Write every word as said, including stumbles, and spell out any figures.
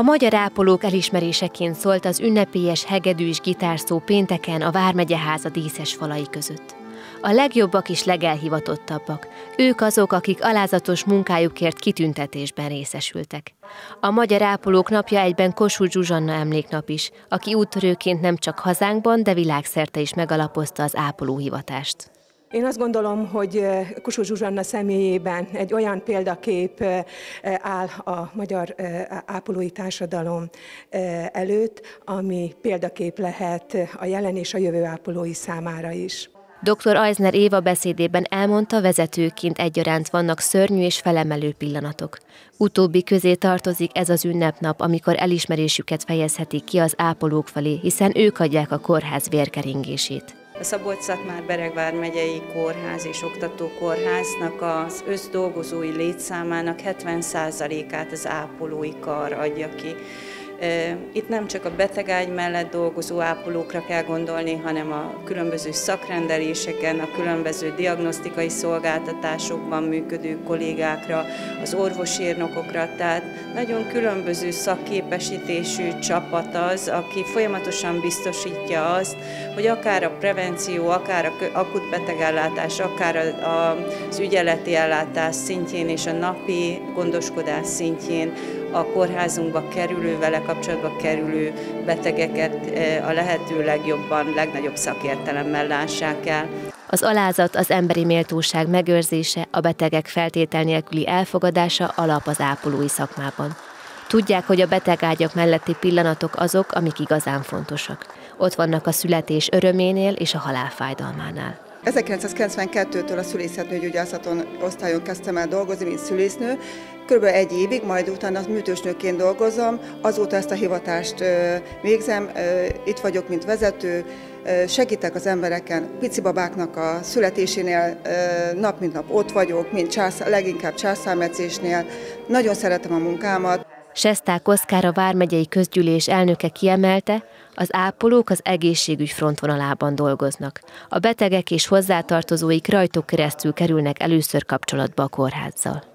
A magyar ápolók elismeréseként szólt az ünnepélyes hegedű és gitárszó pénteken a Vármegyeháza díszes falai között. A legjobbak és legelhivatottabbak, ők azok, akik alázatos munkájukért kitüntetésben részesültek. A Magyar Ápolók Napja egyben Kossuth Zsuzsanna emléknap is, aki úttörőként nem csak hazánkban, de világszerte is megalapozta az ápolóhivatást. Én azt gondolom, hogy Kusó Zsuzsanna személyében egy olyan példakép áll a magyar ápolói társadalom előtt, ami példakép lehet a jelen és a jövő ápolói számára is. doktor Eisner Éva beszédében elmondta, vezetőként egyaránt vannak szörnyű és felemelő pillanatok. Utóbbi közé tartozik ez az ünnepnap, amikor elismerésüket fejezhetik ki az ápolók felé, hiszen ők adják a kórház vérkeringését. A Szabolcs-Szatmár-Bereg vármegyei kórház és oktatókórháznak az összdolgozói létszámának hetven százalékát az ápolói kar adja ki. Itt nem csak a betegágy mellett dolgozó ápolókra kell gondolni, hanem a különböző szakrendeléseken, a különböző diagnosztikai szolgáltatásokban működő kollégákra, az orvosérnokokra, tehát nagyon különböző szakképesítésű csapat az, aki folyamatosan biztosítja azt, hogy akár a prevenció, akár a akut betegellátás, akár az ügyeleti ellátás szintjén és a napi gondoskodás szintjén a kórházunkba kerülő, vele kapcsolatba kerülő betegeket a lehető legjobban, legnagyobb szakértelemmel lássák el. Az alázat, az emberi méltóság megőrzése, a betegek feltétel nélküli elfogadása alap az ápolói szakmában. Tudják, hogy a betegágyak melletti pillanatok azok, amik igazán fontosak. Ott vannak a születés öröménél és a halál fájdalmánál. ezerkilencszázkilencvenkettőtől a szülészet-nőgyógyászaton osztályon kezdtem el dolgozni, mint szülésznő. Körülbelül egy évig, majd utána műtősnőként dolgozom, azóta ezt a hivatást végzem, itt vagyok, mint vezető, segítek az embereken, pici babáknak a születésénél nap mint nap ott vagyok, mint csász, leginkább császármetszésnél. Nagyon szeretem a munkámat. Seszták Oszkár, a Vármegyei Közgyűlés elnöke kiemelte, az ápolók az egészségügy frontvonalában dolgoznak. A betegek és hozzátartozóik rajtuk keresztül kerülnek először kapcsolatba a kórházzal.